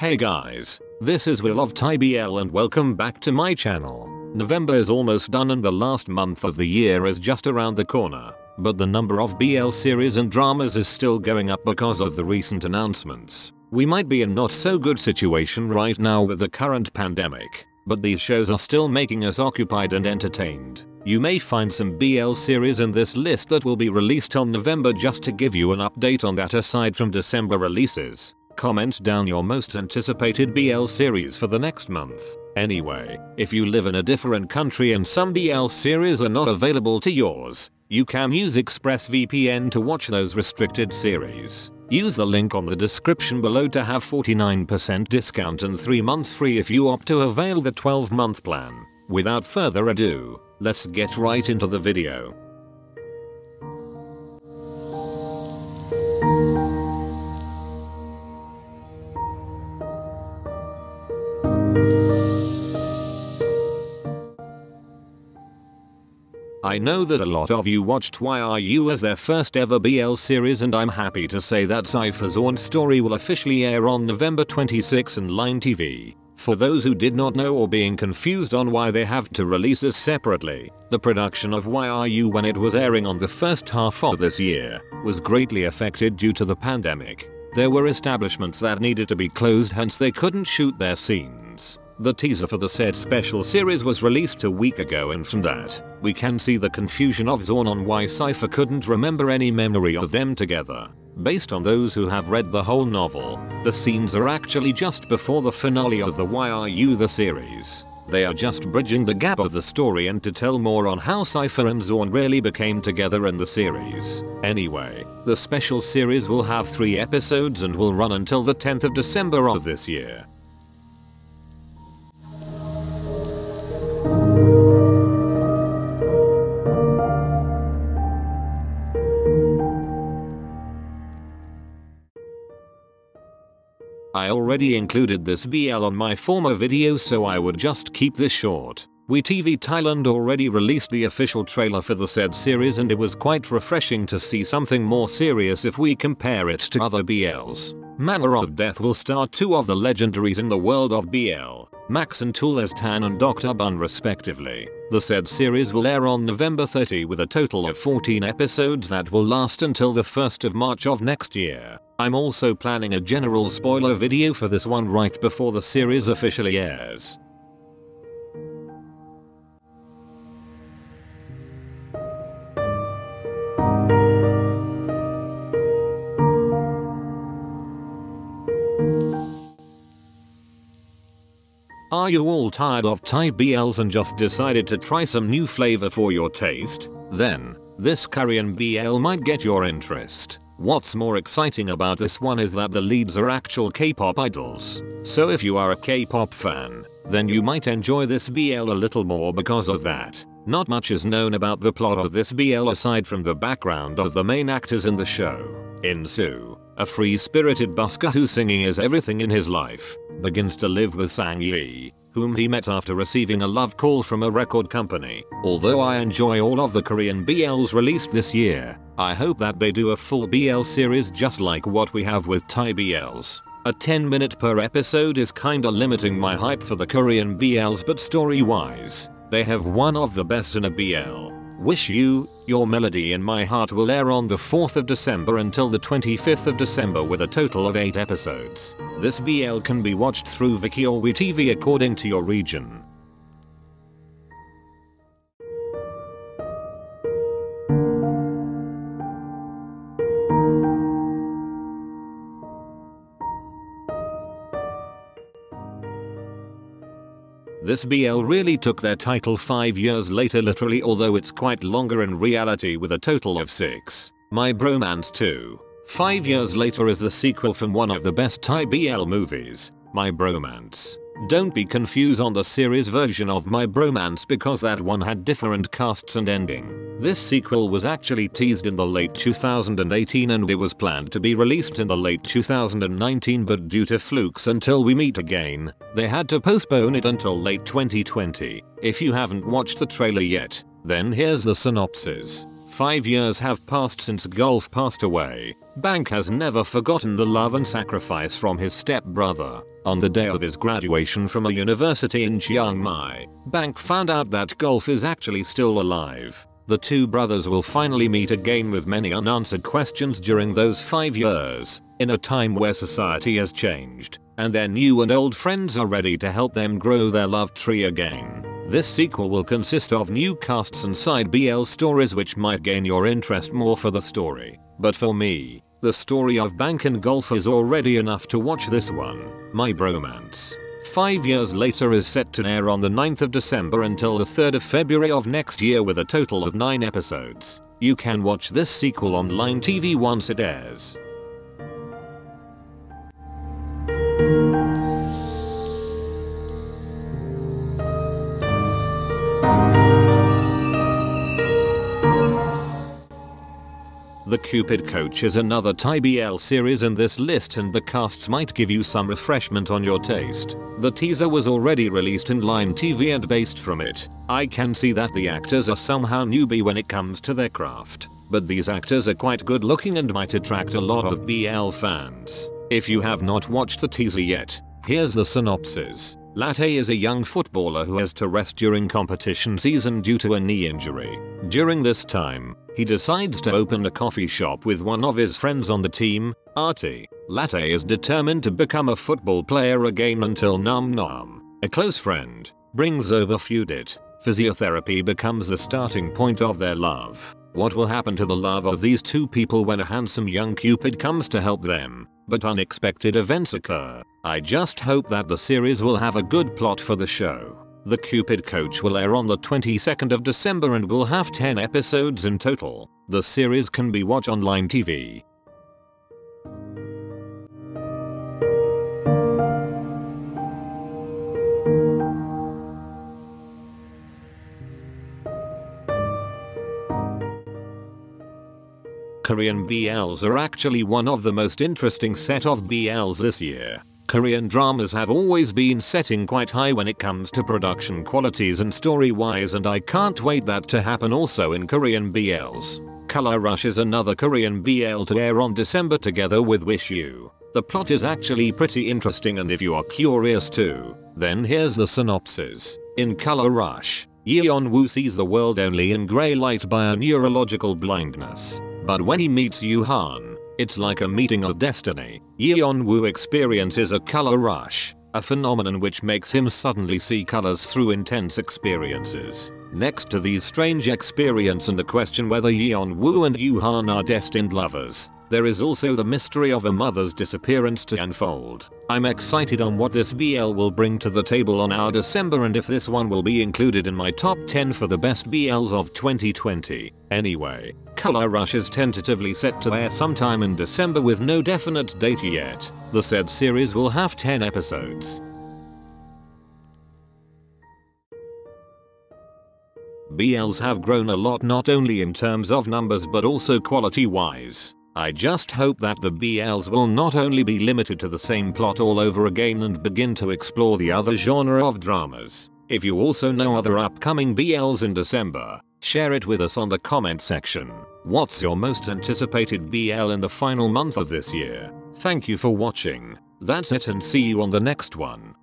Hey guys, this is Will of Thai BL and welcome back to my channel. November is almost done and the last month of the year is just around the corner, but the number of BL series and dramas is still going up because of the recent announcements. We might be in not so good situation right now with the current pandemic, but these shows are still making us occupied and entertained. You may find some BL series in this list that will be released on November. Just to give you an update on that aside from December releases, comment down your most anticipated BL series for the next month. Anyway, if you live in a different country and some BL series are not available to yours, you can use ExpressVPN to watch those restricted series. Use the link on the description below to have 49% discount and 3 months free if you opt to avail the 12-month plan. Without further ado, let's get right into the video. I know that a lot of you watched YRU as their first ever BL series, and I'm happy to say that Saifah Zon's story will officially air on November 26 in Line TV. For those who did not know or being confused on why they have to release this separately, the production of YRU when it was airing on the first half of this year was greatly affected due to the pandemic. There were establishments that needed to be closed, hence they couldn't shoot their scenes. The teaser for the said special series was released a week ago, and from that, we can see the confusion of Zorn on why Cipher couldn't remember any memory of them together. Based on those who have read the whole novel, the scenes are actually just before the finale of the YRU the series. They are just bridging the gap of the story and to tell more on how Cipher and Zorn really became together in the series. Anyway, the special series will have 3 episodes and will run until the 10th of December of this year. I already included this BL on my former video, so I would just keep this short. WeTV Thailand already released the official trailer for the said series, and it was quite refreshing to see something more serious if we compare it to other BLs. Manor of Death will star 2 of the legendaries in the world of BL, Max and Tool as Tan and Dr. Bun respectively. The said series will air on November 30 with a total of 14 episodes that will last until the 1st of March of next year. I'm also planning a general spoiler video for this one right before the series officially airs. Are you all tired of Thai BLs and just decided to try some new flavor for your taste? Then, this Korean BL might get your interest. What's more exciting about this one is that the leads are actual K-pop idols. So if you are a K-pop fan, then you might enjoy this BL a little more because of that. Not much is known about the plot of this BL aside from the background of the main actors in the show. In Su, a free-spirited busker whose singing is everything in his life, begins to live with Sang-Yi, whom he met after receiving a love call from a record company. Although I enjoy all of the Korean BLs released this year, I hope that they do a full BL series just like what we have with Thai BLs. A 10-minute per episode is kinda limiting my hype for the Korean BLs, but story-wise, they have one of the best in a BL. Wish You, Your Melody In My Heart will air on the 4th of December until the 25th of December with a total of 8 episodes. This BL can be watched through Viki or WeTV according to your region. This BL really took their title 5 years later literally, although it's quite longer in reality with a total of 6. My Bromance 2. 5 years later is the sequel from one of the best Thai BL movies, My Bromance. Don't be confused on the series version of My Bromance because that one had different casts and ending. This sequel was actually teased in the late 2018 and it was planned to be released in the late 2019, but due to flukes Until We Meet Again, they had to postpone it until late 2020. If you haven't watched the trailer yet, then here's the synopsis. 5 years have passed since Golf passed away. Bank has never forgotten the love and sacrifice from his stepbrother. On the day of his graduation from a university in Chiang Mai, Bank found out that Golf is actually still alive. The two brothers will finally meet again with many unanswered questions during those 5 years, in a time where society has changed, and their new and old friends are ready to help them grow their love tree again. This sequel will consist of new casts and side BL stories which might gain your interest more for the story. But for me, the story of Bank and Golf is already enough to watch this one. My Bromance 5 years later is set to air on the 9th of December until the 3rd of February of next year with a total of 9 episodes. You can watch this sequel on Line TV once it airs. The Cupid Coach is another Thai BL series in this list, and the casts might give you some refreshment on your taste. The teaser was already released in Line TV, and based from it, I can see that the actors are somehow newbie when it comes to their craft. But these actors are quite good looking and might attract a lot of BL fans. If you have not watched the teaser yet, here's the synopsis. Latte is a young footballer who has to rest during competition season due to a knee injury. During this time, he decides to open a coffee shop with one of his friends on the team, Arti. Latte is determined to become a football player again until Nom Nom, a close friend, brings over Feudit. Physiotherapy becomes the starting point of their love. What will happen to the love of these two people when a handsome young Cupid comes to help them? But unexpected events occur. I just hope that the series will have a good plot for the show. The Cupid Coach will air on the 22nd of December and will have 10 episodes in total. The series can be watched on Line TV. Korean BLs are actually one of the most interesting set of BLs this year. Korean dramas have always been setting quite high when it comes to production qualities and story-wise, and I can't wait that to happen also in Korean BLs. Color Rush is another Korean BL to air on December together with YRU. The plot is actually pretty interesting, and if you are curious too, then here's the synopsis. In Color Rush, Yeon Woo sees the world only in grey light by a neurological blindness. But when he meets Yu Han, it's like a meeting of destiny. Yeon Woo experiences a color rush, a phenomenon which makes him suddenly see colors through intense experiences. Next to these strange experiences and the question whether Yeon Woo and Yu Han are destined lovers, there is also the mystery of a mother's disappearance to unfold. I'm excited on what this BL will bring to the table on our December, and if this one will be included in my top 10 for the best BLs of 2020. Anyway, Color Rush is tentatively set to air sometime in December with no definite date yet. The said series will have 10 episodes. BLs have grown a lot, not only in terms of numbers but also quality-wise. I just hope that the BLs will not only be limited to the same plot all over again and begin to explore the other genre of dramas. If you also know other upcoming BLs in December, share it with us on the comment section. What's your most anticipated BL in the final month of this year? Thank you for watching. That's it, and see you on the next one.